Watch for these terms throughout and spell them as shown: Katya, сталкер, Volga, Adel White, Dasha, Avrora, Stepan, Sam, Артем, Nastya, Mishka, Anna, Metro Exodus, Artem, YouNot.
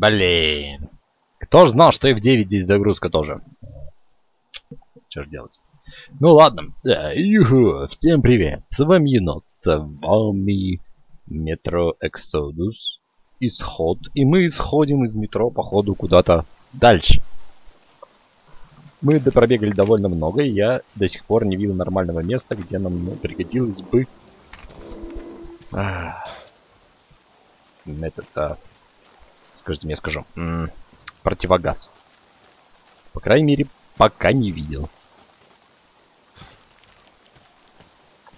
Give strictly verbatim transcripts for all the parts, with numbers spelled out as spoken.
Блин. Кто ж знал, что и в девять здесь загрузка тоже. Что ж делать? Ну ладно. Юху, всем привет. С вами YouNot, с вами Metro Exodus. Исход. И мы исходим из метро, походу, куда-то дальше. Мы допробегали довольно много, и я до сих пор не видел нормального места, где нам ну, пригодилось бы... А... Это-то... Скажите мне, скажу. М-м, противогаз. По крайней мере, пока не видел.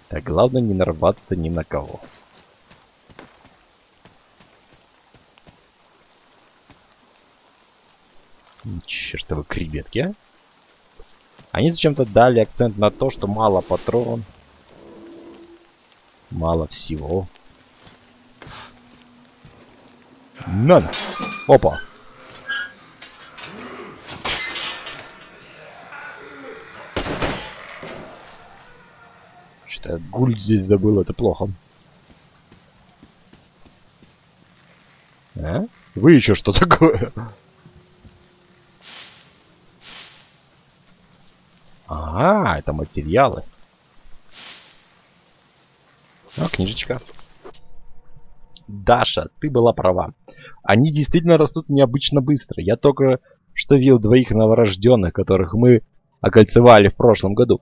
Так, главное не нарваться ни на кого. Чертовы креветки. Они зачем-то дали акцент на то, что мало патрон. Мало всего. Надо. Опа. Что-то гуль здесь забыл, это плохо. А? Вы еще что такое? А, это материалы. А, книжечка. Даша, ты была права. Они действительно растут необычно быстро. Я только что видел двоих новорожденных, которых мы окольцевали в прошлом году.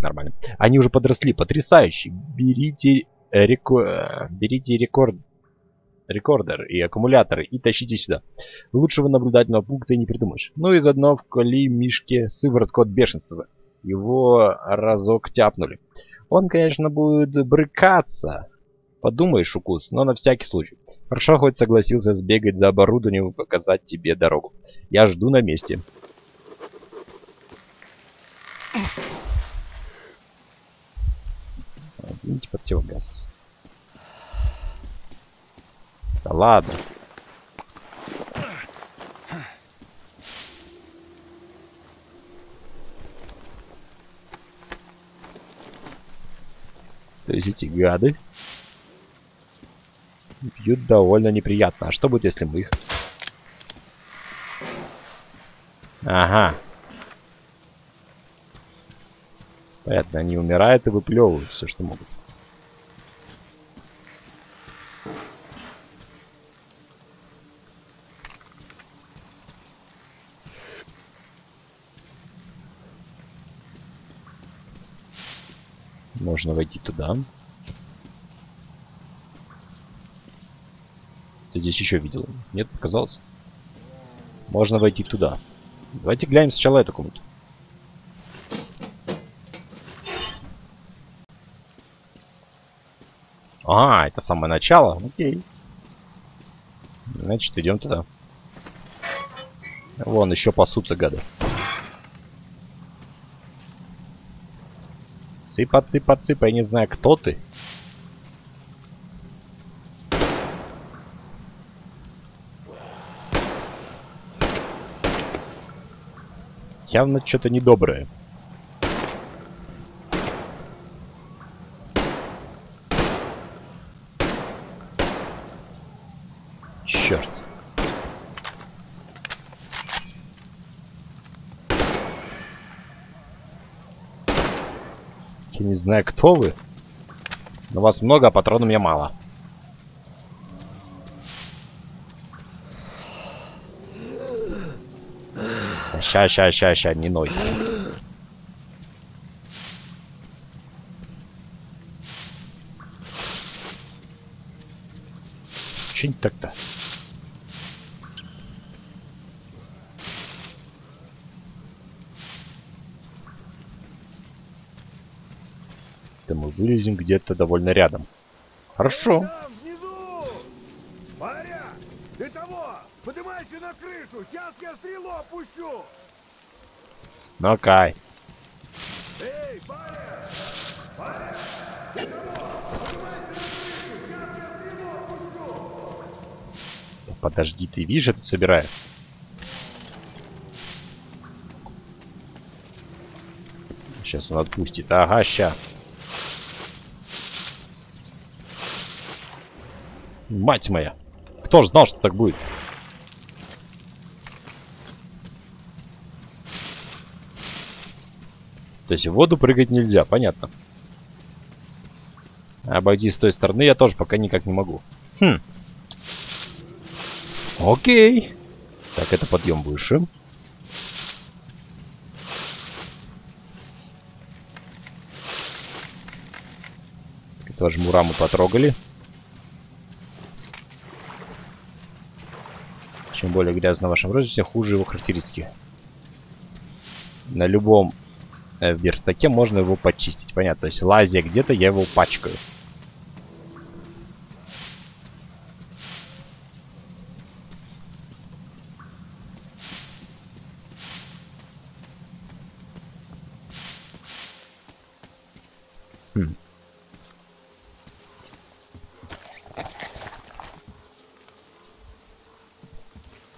Нормально. Они уже подросли. Потрясающе. Берите, реко... Берите рекорд... рекордер и аккумуляторы и тащите сюда. Лучшего наблюдательного пункта и не придумаешь. Ну и заодно вколи Мишке сыворотку от бешенства. Его разок тяпнули. Он, конечно, будет брыкаться. Подумаешь, укус, но на всякий случай. Хорошо, хоть согласился сбегать за оборудованием и показать тебе дорогу. Я жду на месте. Видите, противогаз. Да ладно. То есть эти гады бьют довольно неприятно. А что будет, если мы их... Ага. Понятно, они умирают и выплевывают все, что могут. Можно войти туда. Ты здесь еще видел? Нет, показалось. Можно войти туда. Давайте глянем сначала эту комнату. А, это самое начало? Окей. Значит, идем туда. Вон, еще пасутся гады. Цыпа, цыпа, цыпа, я не знаю, кто ты. Явно что-то недоброе. Черт. Я не знаю, кто вы. Но вас много, а патронов у меня мало. Ща, ща, ща, ща, не ной. Че не так-то? Это мы вылезем где-то довольно рядом. Хорошо. Сейчас я стрелу опущу. Ну кай. Эй, паря! Паря! Подожди, ты видишь, я тут собираю. Сейчас он отпустит. Ага, ща. Мать моя! Кто ж знал, что так будет? То есть в воду прыгать нельзя, понятно. Обойти с той стороны я тоже пока никак не могу. Хм. Окей. Так, это подъем выше. Этого же мура мы потрогали. Чем более грязно в вашем розе, тем хуже его характеристики. На любом э, верстаке можно его почистить. Понятно, то есть лазя где-то, я его пачкаю.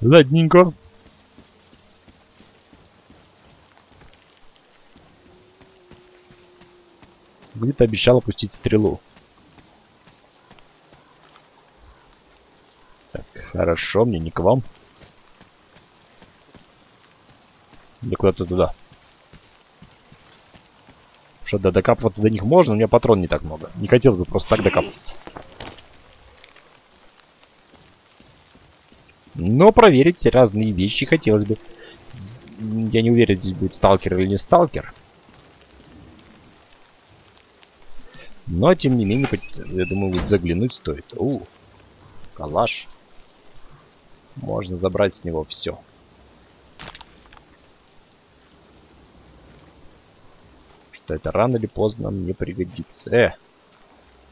Ладненько. Где-то обещал опустить стрелу. Так, хорошо, мне не к вам. Да куда-то туда. Что, да, докапываться до них можно, у меня патрон не так много. Не хотелось бы просто так докапываться. Но проверить разные вещи хотелось бы. Я не уверен, здесь будет сталкер или не сталкер. Но, тем не менее, я думаю, заглянуть стоит. У, калаш. Можно забрать с него все. Что это рано или поздно мне пригодится. Э,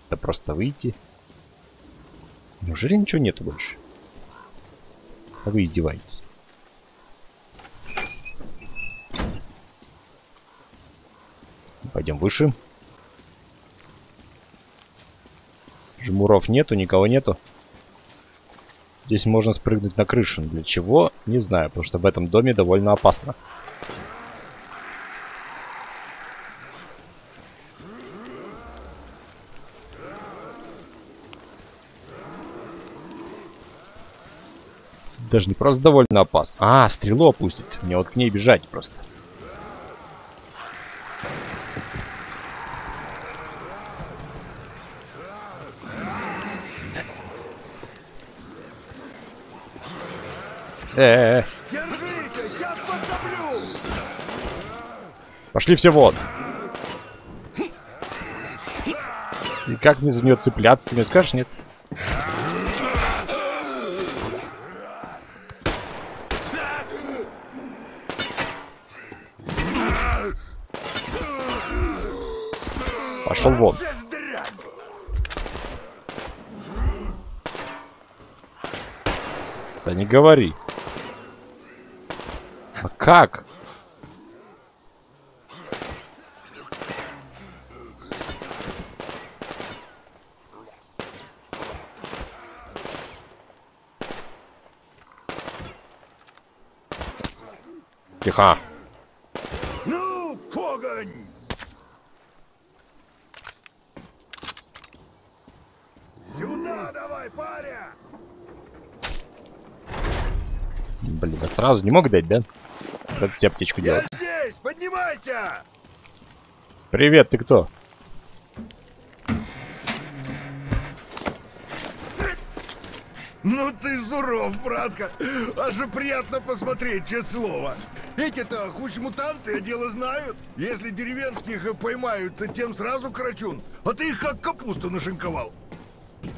это просто выйти. Неужели ничего нету больше? А вы издеваетесь. Пойдем выше. Жмуров нету, никого нету. Здесь можно спрыгнуть на крышу. Для чего? Не знаю, потому что в этом доме довольно опасно. Даже не просто довольно опасно. А, стрелу опустит. Мне вот к ней бежать просто. Э-э-э. Пошли все вон. И как мне за нее цепляться? Ты мне скажешь, нет? Пошел вон. Да не говори. А как? Тихо. Ну, погонь! Сюда давай, паря! Блин, а сразу не мог дать, да? Как себе аптечку делать? Я здесь, поднимайся! Привет, ты кто? Ну ты суров, братка! Аж приятно посмотреть, честное слово! Эти-то хуч мутанты, а дело знают. Если деревенских поймают, то тем сразу карачун. А ты их как капусту нашинковал.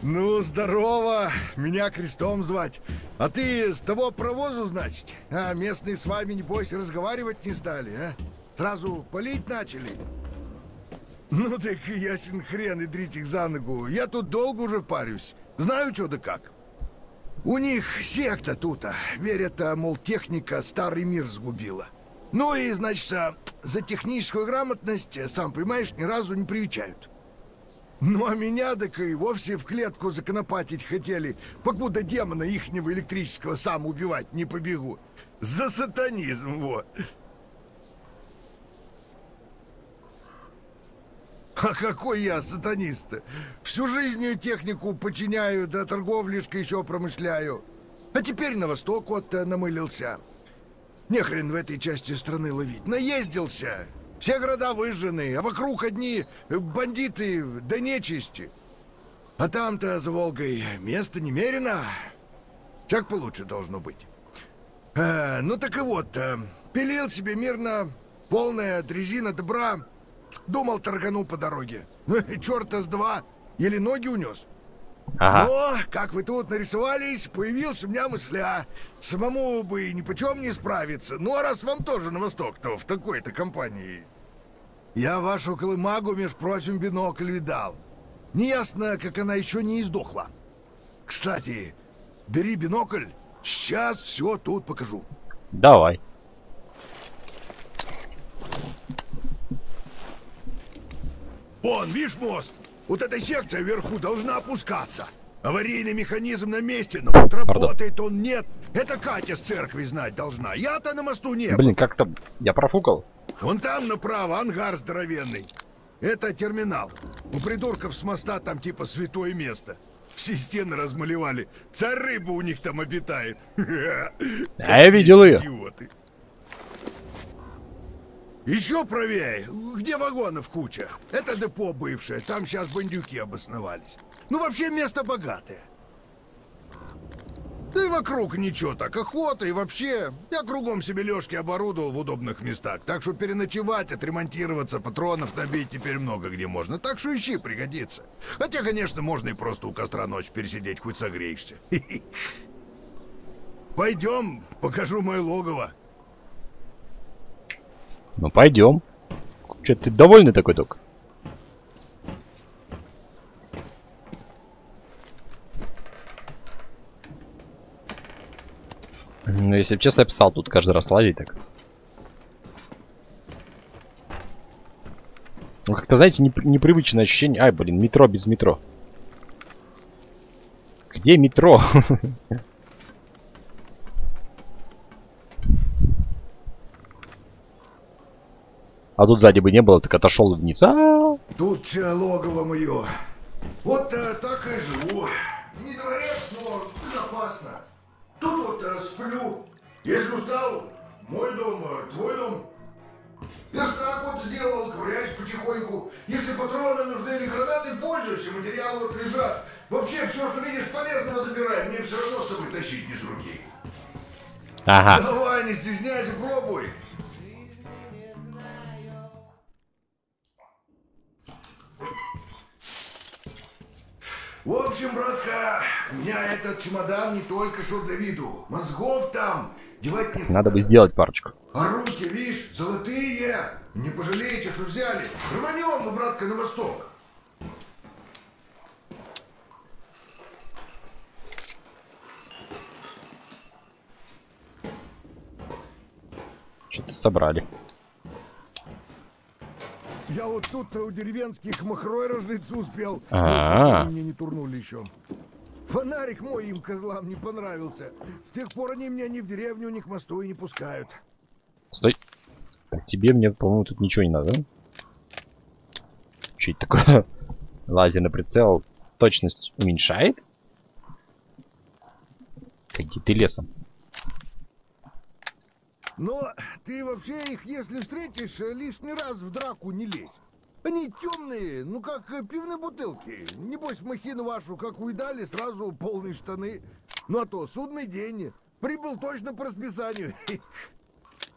Ну, здорово. Меня Крестом звать. А ты с того провозу, значит? А местные с вами, небось, разговаривать не стали, а? Сразу палить начали? Ну так ясен хрен и дритик за ногу. Я тут долго уже парюсь. Знаю, что да как. У них секта тут, верят, мол, техника старый мир сгубила. Ну и, значит, за техническую грамотность, сам понимаешь, ни разу не привечают. Ну а меня так и вовсе в клетку законопатить хотели, покуда демона ихнего электрического сам убивать не побегу. За сатанизм, вот. А какой я сатанист-то? Всю жизнь технику подчиняю, да торговлишко еще промышляю. А теперь на восток вот намылился. Нехрен в этой части страны ловить. Наездился. Все города выжжены, а вокруг одни бандиты да нечисти. А там-то за Волгой места немерено. Всяк получше должно быть. А, ну так и вот, а, пилил себе мирно, полная дрезина добра. Думал, торгану по дороге. Черта с два, еле ноги унес. Ага. Но, как вы тут нарисовались, появилась у меня мысля. Самому бы ни почем не справиться. Ну, а раз вам тоже на восток, то в такой-то компании. Я вашу колымагу, между прочим, бинокль видал. Неясно, как она еще не издохла. Кстати, бери бинокль, сейчас все тут покажу. Давай. Вон, видишь мост? Вот эта секция вверху должна опускаться. Аварийный механизм на месте, но вот работает он нет. Это Катя с церкви знать должна. Я-то на мосту не был. Блин, как-то я профукал. Вон там направо ангар здоровенный. Это терминал. У придурков с моста там типа святое место. Все стены размалевали. Царь рыба у них там обитает. А я видел ее. Еще правее, где вагонов куча. Это депо бывшее, там сейчас бандюки обосновались. Ну вообще место богатое. Да и вокруг ничего так, охота и вообще. Я кругом себе лёжки оборудовал в удобных местах. Так что переночевать, отремонтироваться, патронов набить теперь много где можно. Так что ищи, пригодится. Хотя, конечно, можно и просто у костра ночь пересидеть, хоть согреешься. Пойдем, покажу мое логово. Ну пойдем. Че, ты довольный такой только? Ну, если бы честно, я писал тут каждый раз лазить так. Ну, как-то, знаете, неп- непривычное ощущение. Ай, блин, метро без метро. Где метро? А тут сзади бы не было, так отошел вниз. А -а -а. Тут логово мое. Вот а, так и живу. Не дворец, но безопасно. Тут вот а, сплю. Если устал, мой дом, твой дом. Я так вот сделал, ковыряюсь потихоньку. Если патроны нужны или гранаты, пользуйся, материалы вот лежат. Вообще, все, что видишь, полезного забирай. Мне все равно с собой тащить не с руки. Ага. Давай, не стесняйся, пробуй. В общем, братка, у меня этот чемодан не только что для виду. Мозгов там девать не... Надо бы сделать парочку. А руки, видишь, золотые. Не пожалеете, что взяли. Рванем мы, братка, на восток. Что-то собрали. Я вот тут у деревенских махрой разжиться успел. А-а-а. Мне не турнули еще. Фонарик мой им, козлам, не понравился. С тех пор они меня ни в деревню, ни к мосту и не пускают. Стой. Так, тебе, мне, по-моему, тут ничего не надо. Что это такое? Лазерный прицел точность уменьшает? Какие ты лесом. Но ты вообще их, если встретишь, лишний раз в драку не лезь. Они темные, ну как пивные бутылки. Небось, махину вашу, как уедали, сразу полные штаны. Ну а то судный день. Прибыл точно по расписанию.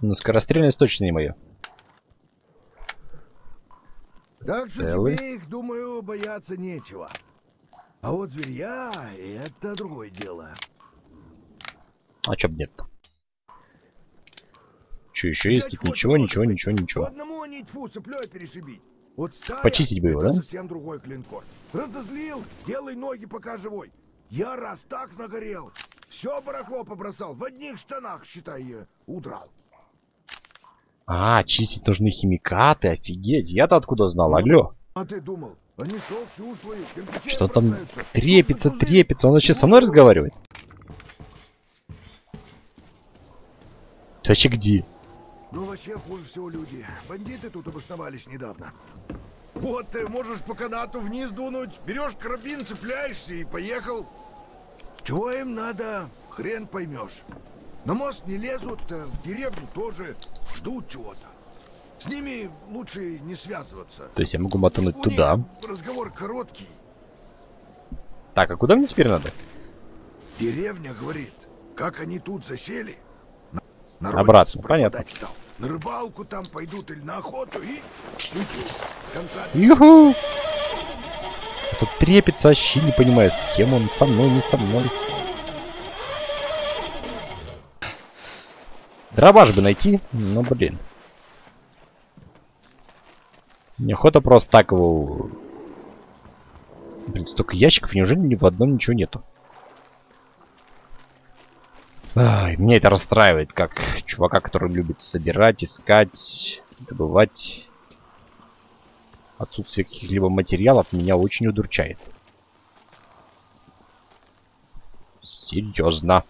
Ну, скорострельность точно не моя. Так что тебе их, думаю, бояться нечего. А вот зверья, это другое дело. А чё б нет-то? Что еще есть? Тут ничего, ничего, ничего, ничего. Почистить бы его, да? Совсем другой клинкор. Разозлил, делай ноги, пока живой. Я раз так нагорел, все барахло побросал, в одних штанах, считай, удрал. А, чистить нужны химикаты, офигеть, я-то откуда знал, алло. А ты думал, они что там трепится, трепится, он вообще со мной разговаривает? Ты вообще где? Ну вообще хуже всего люди. Бандиты тут обосновались недавно. Вот ты можешь по канату вниз дунуть, берешь карабин, цепляешься и поехал. Чего им надо, хрен поймешь. На мост не лезут, в деревню тоже ждут чего-то. С ними лучше не связываться. То есть я могу мотануть туда. Разговор короткий. Так, а куда мне теперь надо? Деревня говорит, как они тут засели. Обратно, понятно. Стал. На рыбалку там пойдут или на охоту и... Юху! Тут трепится, вообще не понимаю, с кем он, со мной, не со мной. Дробаш бы найти, но блин. Неохота просто так его... Блин, столько ящиков, неужели ни в одном ничего нету? Ай, меня это расстраивает, как чувака, который любит собирать, искать, добывать. Отсутствие каких-либо материалов меня очень удручает. Серьезно.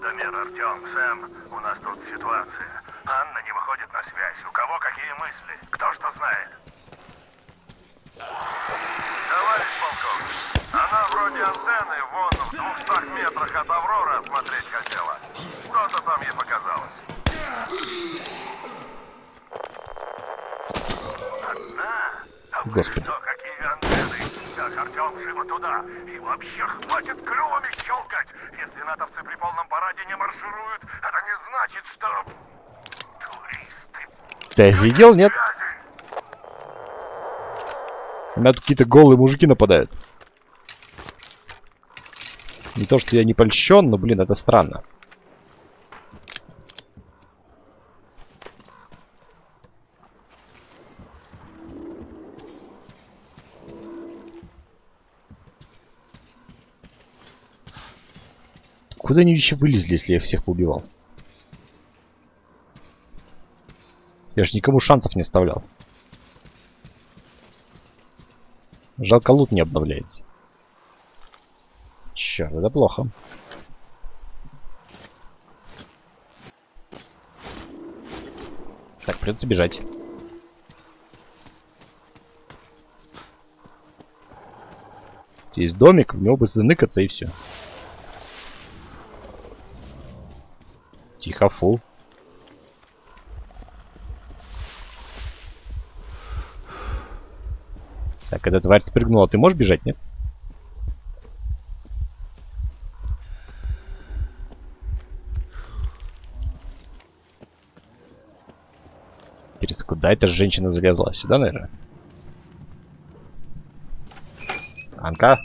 Дамир, Артем, Сэм, у нас тут ситуация. Анна не выходит на связь. У кого какие мысли? Кто что знает? Товарищ полковник, она вроде антенны вон в двухстах метрах от Авроры осмотреть хотела. Что-то там ей показалось. Да, а вы что, какие антенны? Так, Артем, живо туда. И вообще хватит клювами щелкать. Если натовцы при полном параде не маршируют, это не значит, что... Туристы... Ты офигел, нет? У меня тут какие-то голые мужики нападают. Не то, что я не польщен, но, блин, это странно. Куда они еще вылезли, если я всех поубивал? Я же никому шансов не оставлял. Жалко, лут не обновляется. Черт, это плохо. Так, придется бежать. Здесь домик, в него бы заныкаться и все. Тихо, фу. Так, эта тварь спрыгнула. Ты можешь бежать, нет? Интересно, куда эта женщина залезла? Сюда, наверное? Анка?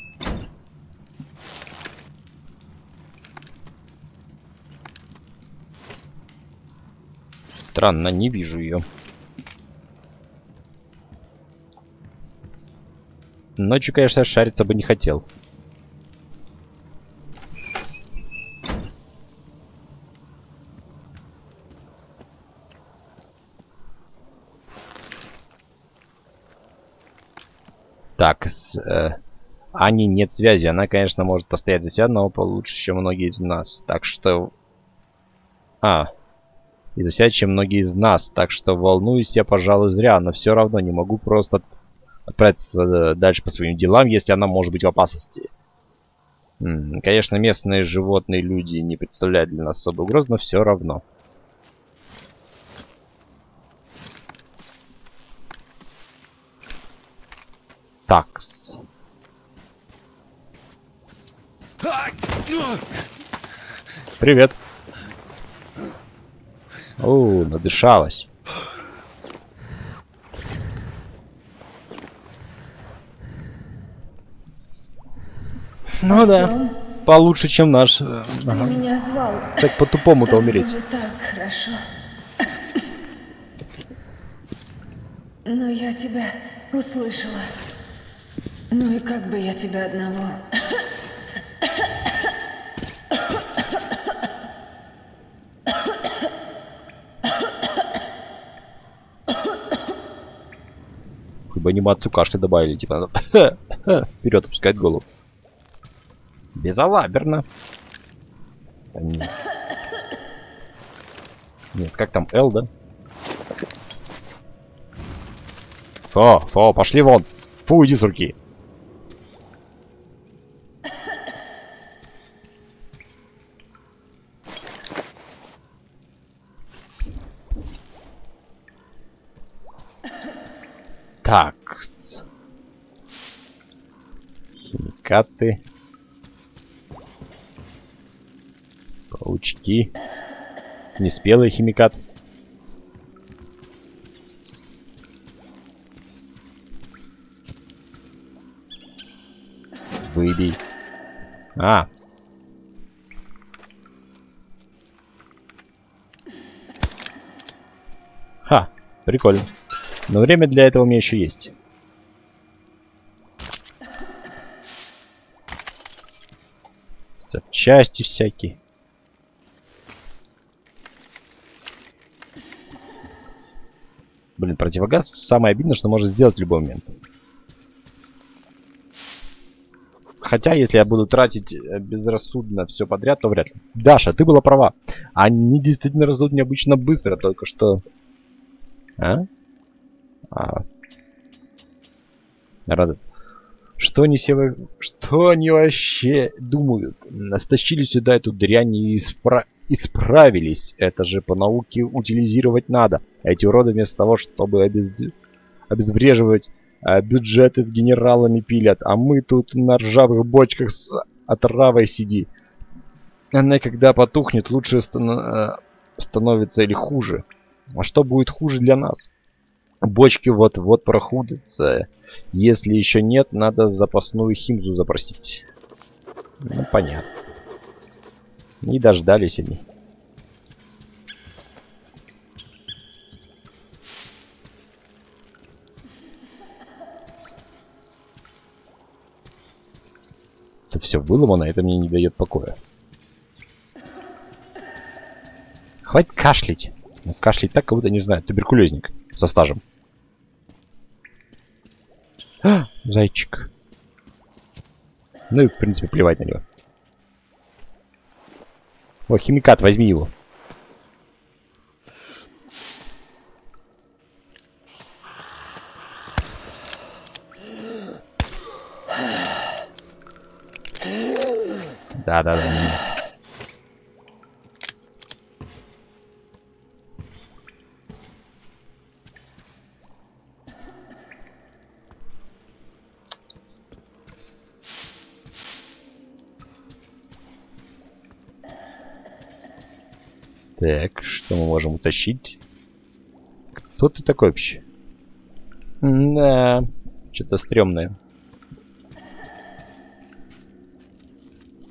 Странно, не вижу ее. Ночью, конечно, шариться бы не хотел. Так, с э, Аней нет связи. Она, конечно, может постоять за себя, но получше, чем многие из нас. Так что... А. И за себя, чем многие из нас. Так что волнуюсь я, пожалуй, зря. Но все равно не могу просто... отправиться дальше по своим делам, если она может быть в опасности. М-м, конечно, местные животные, люди не представляют для нас особой угрозы, но все равно. Такс. Привет. О, надышалась. Ну да, получше, чем наш. Ты ага. меня звал. Так по-тупому-то умереть. Так хорошо. Но я тебя услышала. Ну и как бы я тебя одного. Хоть бы анимацию кашля добавили, типа вперед опускать голову. Безалаберно. Нет. Нет, как там L, да? Фо, фо, пошли вон. Фу, уйди с руки. Карты. Паучки. Неспелый химикат. Выбей. А. Ха, прикольно. Но время для этого у меня еще есть. Запчасти всякие. Блин, противогаз самое обидное, что можно сделать в любой момент. Хотя, если я буду тратить безрассудно все подряд, то вряд ли. Даша, ты была права. Они действительно растут необычно быстро, только что... А? А. Рада. Что они себе... Что они вообще думают? Стащили сюда эту дрянь и испра... исправились. Это же по науке утилизировать надо. Эти уроды вместо того, чтобы обез... обезвреживать... А бюджеты с генералами пилят, а мы тут на ржавых бочках с отравой сиди. Она когда потухнет, лучше станов... становится или хуже. А что будет хуже для нас? Бочки вот-вот прохудятся. Если еще нет, надо запасную химзу запросить. Ну, понятно. Не дождались они. Все выломано, это мне не дает покоя. Хватит кашлять. Кашлять так, как будто, не знаю, туберкулезник со стажем. А, зайчик. Ну и, в принципе, плевать на него. О, химикат, возьми его. Да, да, да. Так, что мы можем утащить? Кто ты такой вообще? Да, что-то стрёмное.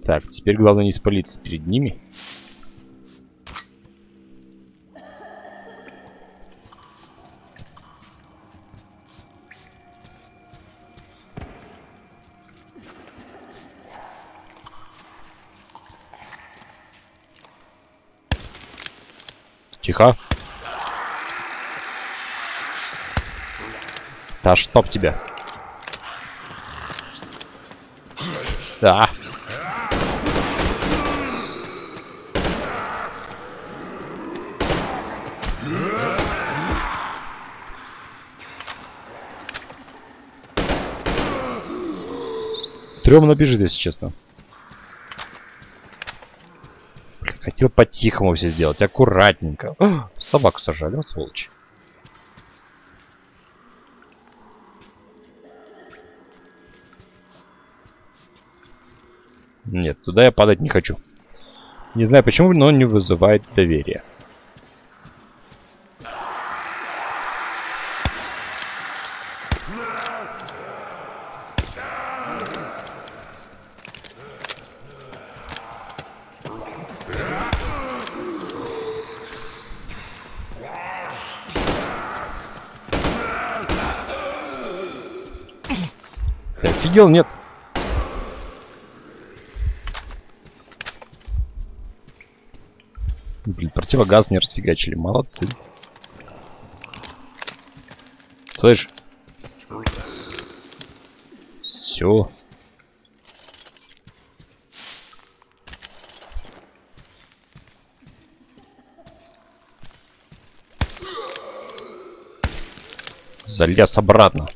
Так, теперь главное не спалиться перед ними. Тихо. Да чтоб тебя. Да. Стрёмно бежит, если честно. Хотел по-тихому все сделать, аккуратненько. О, собаку сожрали, вот сволочь. Нет, туда я падать не хочу. Не знаю почему, но он не вызывает доверия. Офигел, нет. Блин, противогаз мне расфигачили. Молодцы. Слышь. Все. Залез обратно.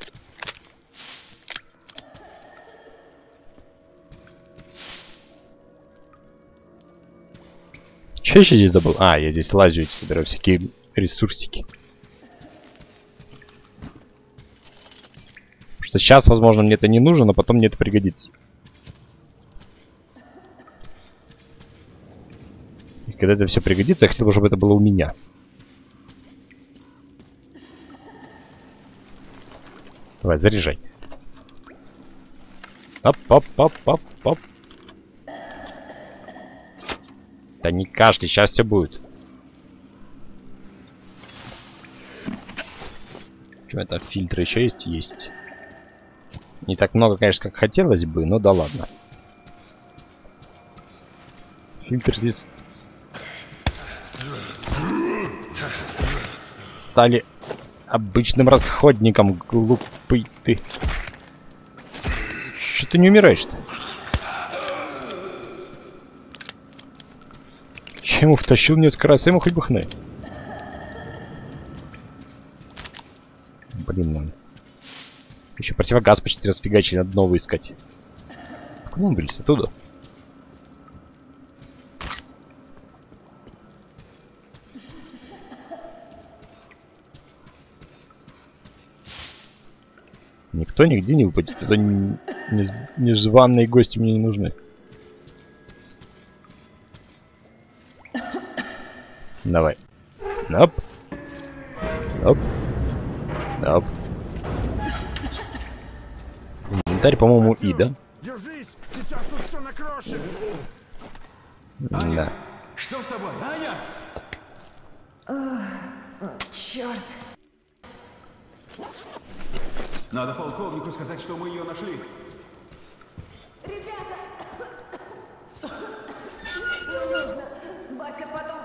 Что еще здесь добыл? А, я здесь лазю и собираю всякие ресурсики. Потому что сейчас, возможно, мне это не нужно, но потом мне это пригодится. когда это все пригодится, я хотел бы, чтобы это было у меня. Давай, заряжай. Оп-оп-оп-оп-оп. Да не кашляй, сейчас все будет. Что это, фильтры еще есть? Есть. Не так много, конечно, как хотелось бы, но да ладно. Фильтр здесь... Стали обычным расходником, глупый ты. Что ты не умираешь-то? Ему втащил несколько раз, ему хоть бы хны. Блин, он. Еще противогаз почти расфигачили, надо новый искать. Откуда он вылез? Оттуда? Никто нигде не выпадет, это незваные гости мне не нужны. Давай. Оп. Оп. Оп. Инвентарь, по-моему, и, да? Держись, сейчас тут все накрошим. Да. Что с тобой, Аня? Черт. Надо полковнику сказать, что мы ее нашли. Ребята! Не нужно. Батя потом...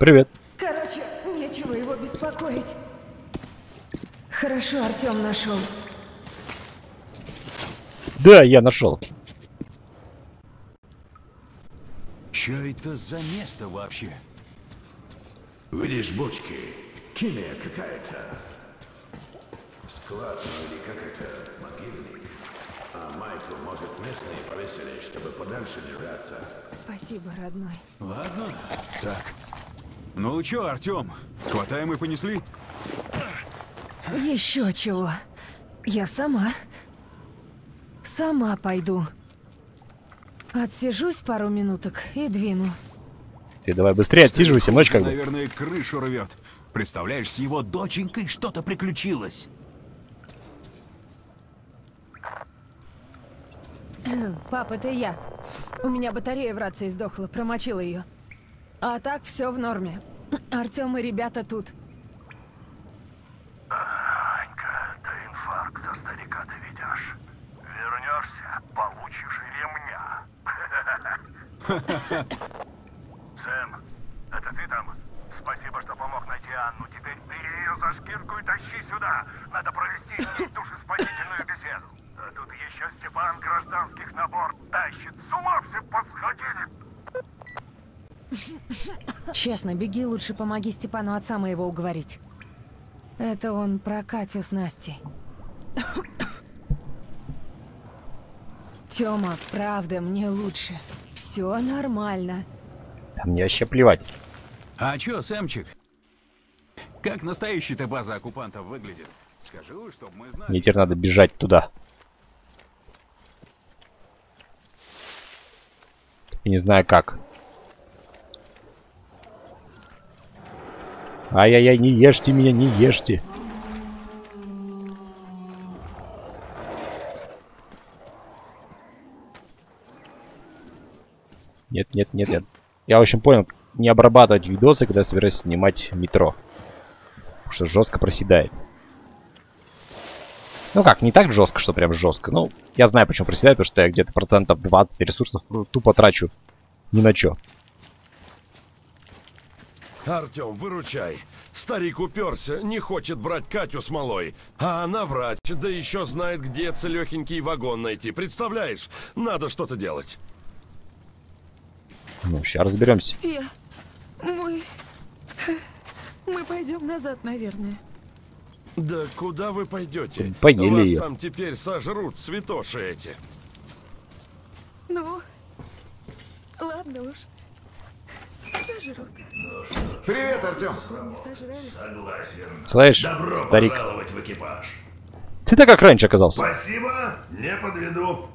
Привет. Короче, нечего его беспокоить. Хорошо, Артем нашел. Да, я нашел. Что это за место вообще? Видишь бочки? Химия какая-то. Склад или как это, могильник. А Майкл, может, местные повесили, чтобы подальше держаться. Спасибо, родной. Ладно. Так. Ну чё, Артём, хватаем и понесли? Еще чего. Я сама. Сама пойду. Отсижусь пару минуток и двину. Ты давай быстрее отсиживайся, ночь как бы. Наверное, крышу рвет. Представляешь, с его доченькой что-то приключилось. Папа, это я. У меня батарея в рации сдохла, промочила ее. А так все в норме. Артем и ребята тут. Анька, ты инфаркт за старика доведешь. Вернешься, получишь ремня. Сэм, это ты там? Спасибо, что помог найти Анну. Теперь ты ее за шкирку и тащи сюда. Надо провести с ней душеспасительную беседу. А тут еще Степан гражданских на борт тащит. С ума все посходили. Честно, беги, лучше помоги Степану отца моего уговорить. Это он про Катю с Настей. Тёма, правда, мне лучше. Все нормально. Да мне вообще плевать. А чё, Сэмчик? Как настоящая-то база оккупантов выглядит? Скажу, чтобы мы знали. Мне теперь надо бежать туда. Я не знаю как. Ай-яй-яй, не ешьте меня, не ешьте. Нет, нет, нет, нет. Я, в общем, понял, не обрабатывать видосы, когда собираюсь снимать метро. Потому что жестко проседает. Ну как, не так жестко, что прям жестко. Ну, я знаю, почему проседает, потому что я где-то процентов двадцать ресурсов тупо трачу. Ни на чё. Артем, выручай. Старик уперся, не хочет брать Катю с малой. А она врач, да еще знает, где целехенький вагон найти. Представляешь, надо что-то делать. Ну, сейчас разберемся. Я... Мы... Мы пойдем назад, наверное. Да куда вы пойдете? Поняли. Вас ее. Там теперь сожрут святоши эти. Ну, ладно уж. Сожрут. Привет, Артем. Согласен. Слышь, добро старик. Пожаловать в экипаж. Ты так как раньше оказался. Спасибо, не подведу.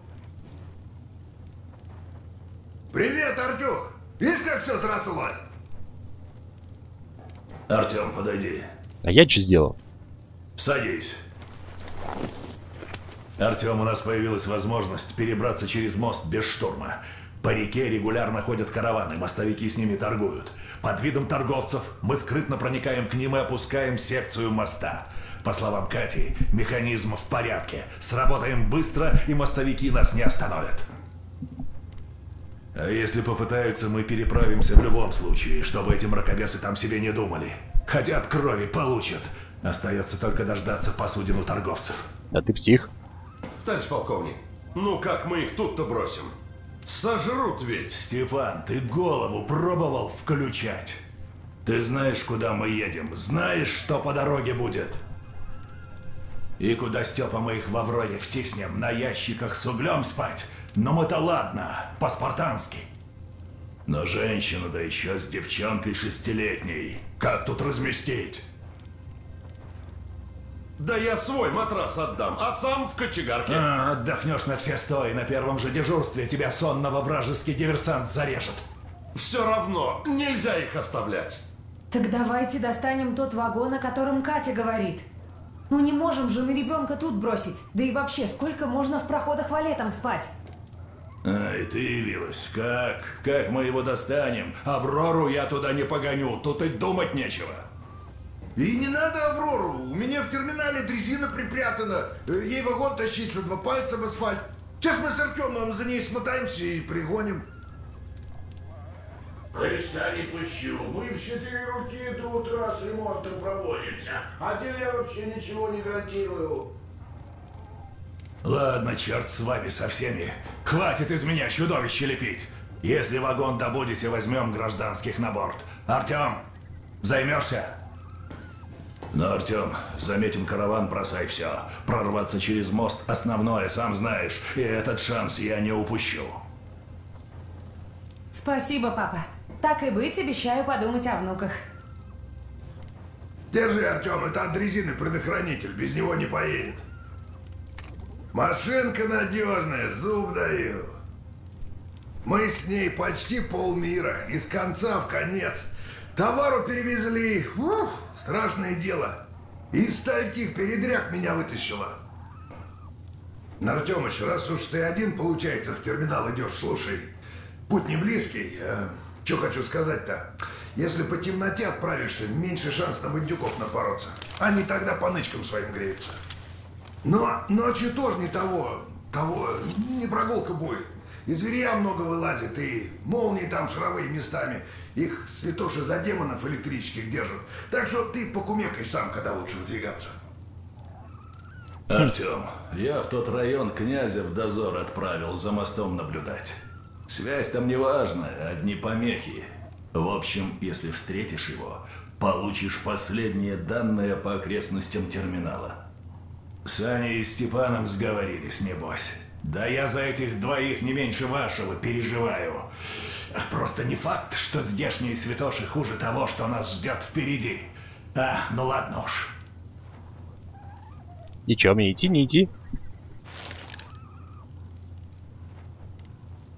Привет, Артюк. Видишь, как все срослось? Артем, подойди. А я что сделал? Садись. Артем, у нас появилась возможность перебраться через мост без штурма. По реке регулярно ходят караваны, мостовики с ними торгуют. Под видом торговцев мы скрытно проникаем к ним и опускаем секцию моста. По словам Кати, механизм в порядке. Сработаем быстро, и мостовики нас не остановят. А если попытаются, мы переправимся в любом случае, чтобы эти мракобесы там себе не думали. Хотят крови, получат. Остается только дождаться посудину торговцев. А ты псих? Товарищ полковник, ну как мы их тут-то бросим? Сожрут ведь. Степан, ты голову пробовал включать? Ты знаешь, куда мы едем, знаешь, что по дороге будет. И куда, Степа, мы их в Авроре втиснем, на ящиках с углем спать? Но мы-то ладно, по-спартански. Но женщину, да еще с девчонкой шестилетней, как тут разместить? Да я свой матрас отдам, а сам в кочегарке. А, отдохнешь на все сто, и на первом же дежурстве тебя сонного вражеский диверсант зарежет. Все равно, нельзя их оставлять. Так давайте достанем тот вагон, о котором Катя говорит. Ну не можем же мы ребенка тут бросить. Да и вообще, сколько можно в проходах валетом спать? Ай, ты явилась. Как? Как мы его достанем? Аврору я туда не погоню, тут и думать нечего. И не надо Аврору, у меня в терминале дрезина припрятана, ей вагон тащить, что два пальца в асфальт. Сейчас мы с Артемом за ней смотаемся и пригоним. Христа не пущу, мы в четыре руки до утра с ремонтом проводимся, а теперь я вообще ничего не гарантирую. Ладно, черт с вами со всеми, хватит из меня чудовище лепить. Если вагон добудете, возьмем гражданских на борт. Артем, займешься? Но, Артем, заметим караван, бросай все. Прорваться через мост основное, сам знаешь, и этот шанс я не упущу. Спасибо, папа. Так и быть, обещаю подумать о внуках. Держи, Артем, это от резины предохранитель, без него не поедет. Машинка надежная, зуб даю. Мы с ней почти полмира, из конца в конец. Товару перевезли, ух, страшное дело. Из стольких передряг меня вытащило. Артёмыч, раз уж ты один, получается, в терминал идешь, слушай. Путь не близкий, а что хочу сказать-то? Если по темноте отправишься, меньше шанс на бандюков напороться. Они тогда по нычкам своим греются. Но ночью тоже не того, того, не прогулка будет. И зверя много вылазит, и молнии там шаровые местами. Их святоши за демонов электрических держат. Так что ты покумекай сам, когда лучше выдвигаться. Артем, я в тот район князя в дозор отправил за мостом наблюдать. Связь там не важная, одни помехи. В общем, если встретишь его, получишь последние данные по окрестностям терминала. С Аней и Степаном сговорились, небось. Да я за этих двоих не меньше вашего переживаю. Просто не факт, что здешние святоши хуже того, что нас ждет впереди. А, ну ладно уж. И чё, мне идти, не идти?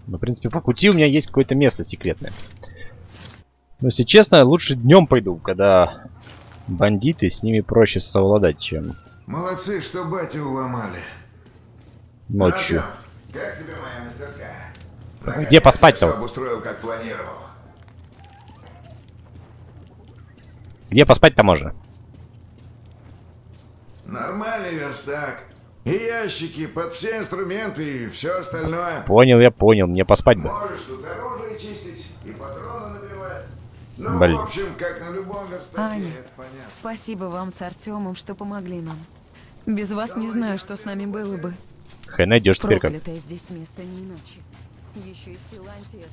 Ну, в принципе, по пути у меня есть какое-то место секретное. Но, если честно, лучше днем пойду, когда бандиты, с ними проще совладать, чем... Молодцы, что батю уломали. Ночью. Как тебе моя мастерская? Где поспать-то? Обустроил, как планировал. Где поспать-то можно? Нормальный верстак. И ящики, под все инструменты и все остальное. Понял, я понял. Мне поспать бы. Можешь тут оружие чистить и патроны набивать. Ну, блин. В общем, как на любом верстаке, Аня, это понятно. Спасибо вам с Артемом, что помогли нам. Без вас да не знаю, что с нами было бы. Хай найдешь теперь как. Здесь место не иначе. Еще и сила антиэт.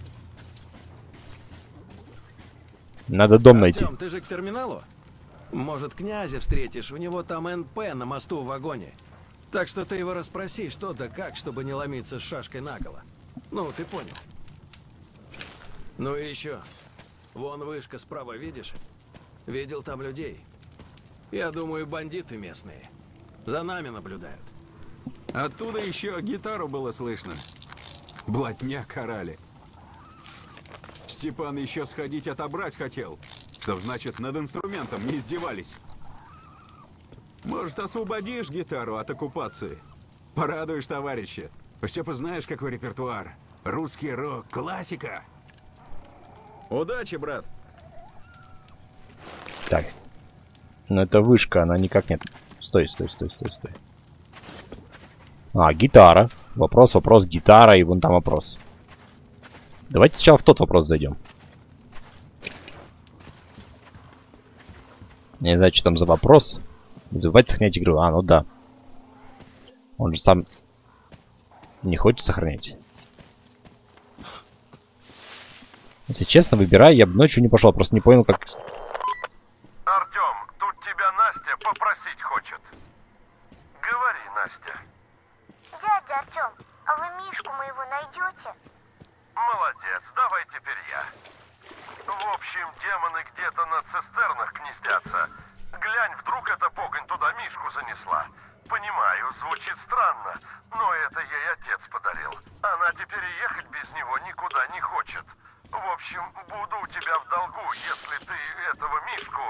Надо дом найти. Артем, ты же к терминалу? Может, князя встретишь? У него там эн пэ на мосту в вагоне. Так что ты его расспроси, что да как, чтобы не ломиться с шашкой наголо. Ну, ты понял. Ну и еще. Вон вышка справа, видишь? Видел там людей. Я думаю, бандиты местные. За нами наблюдают. Оттуда еще гитару было слышно. Блатня карали. Степан еще сходить отобрать хотел. Что значит, над инструментом не издевались. Может, освободишь гитару от оккупации? Порадуешь товарища. У Степы знаешь, какой репертуар. Русский рок, классика. Удачи, брат. Так. Но это вышка, она никак нет. Стой, стой, стой, стой, стой. А, гитара. Вопрос, вопрос, гитара, и вон там вопрос. Давайте сначала в тот вопрос зайдем. Не знаю, что там за вопрос. Не забывайте сохранять игру. А, ну да. Он же сам не хочет сохранять. Если честно, выбирай, я бы ночью не пошел. Просто не понял, как... Артем, тут тебя Настя попросить хочет. Говори, Настя. Дядя Артем, а вы Мишку моего найдете? Молодец, давай теперь я. В общем, демоны где-то на цистернах гнездятся. Глянь, вдруг эта погонь туда Мишку занесла. Понимаю, звучит странно, но это ей отец подарил. Она теперь и ехать без него никуда не хочет. В общем, буду у тебя в долгу, если ты этого Мишку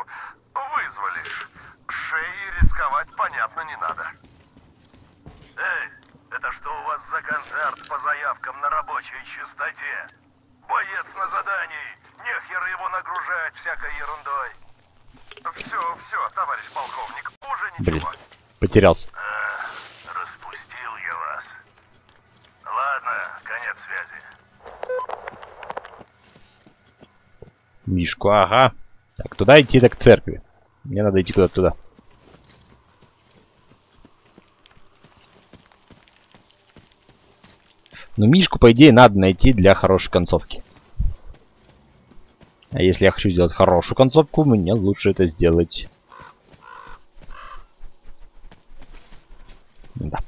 вызволишь. Шеи рисковать, понятно, не надо. Эй, это что у вас за концерт по заявкам на рабочей частоте? Боец на задании, нехер его нагружать всякой ерундой. Все, все, товарищ полковник, уже ничего. Блин, потерялся. А, распустил я вас. Ладно, конец связи. Мишку, ага. Так, туда идти, так к церкви. Мне надо идти куда-то туда. Но Мишку, по идее, надо найти для хорошей концовки. А если я хочу сделать хорошую концовку, мне лучше это сделать. Да.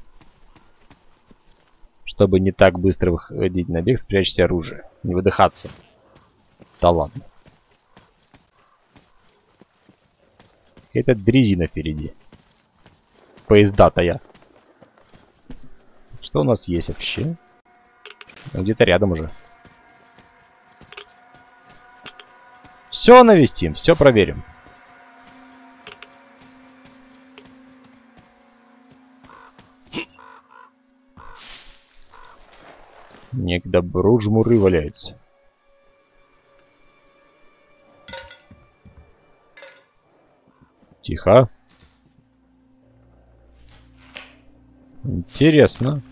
Чтобы не так быстро выходить на бег, спрячьте оружие. Не выдыхаться. Да ладно. Это дрезина впереди. Поезда-то я. Что у нас есть вообще? Где-то рядом уже. Все навестим, все проверим. Не к добру жмуры валяются. Тихо. Интересно.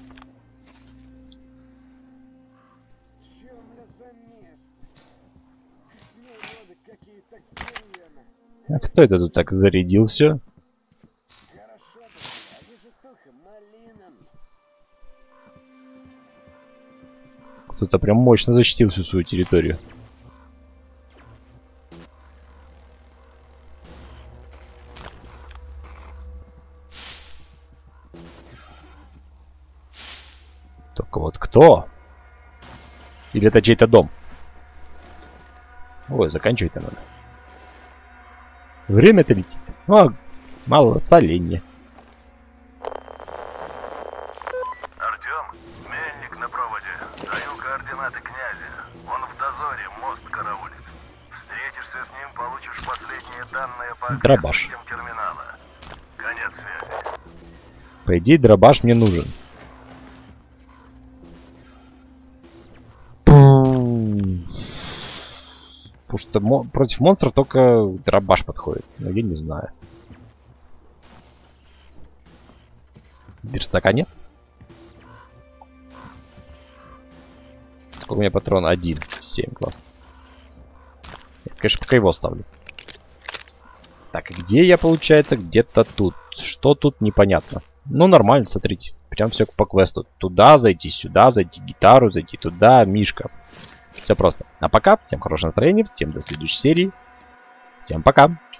А кто это тут так зарядил все? Кто-то прям мощно защитил всю свою территорию. Только вот кто? Или это чей-то дом? Ой, заканчивать-то надо. Время-то летит. О, мало соленья. Артем, мельник на проводе. Даю координаты князя. Он в дозоре, мост караулит. Встретишься с ним, получишь последние данные по дробаш терминала. Конец связи. По идее, дробаш мне нужен. Потому что мо против монстров только дробаш подходит. Но я не знаю. Верстака нет? Сколько у меня патрон? Один. Семь, класс. Я, конечно, пока его оставлю. Так, где я, получается? Где-то тут. Что тут, непонятно. Ну, нормально, смотрите. Прям все по квесту. Туда зайти, сюда зайти, гитару зайти, туда, Мишка. Все просто. А пока. Всем хорошего настроения. Всем до следующей серии. Всем пока.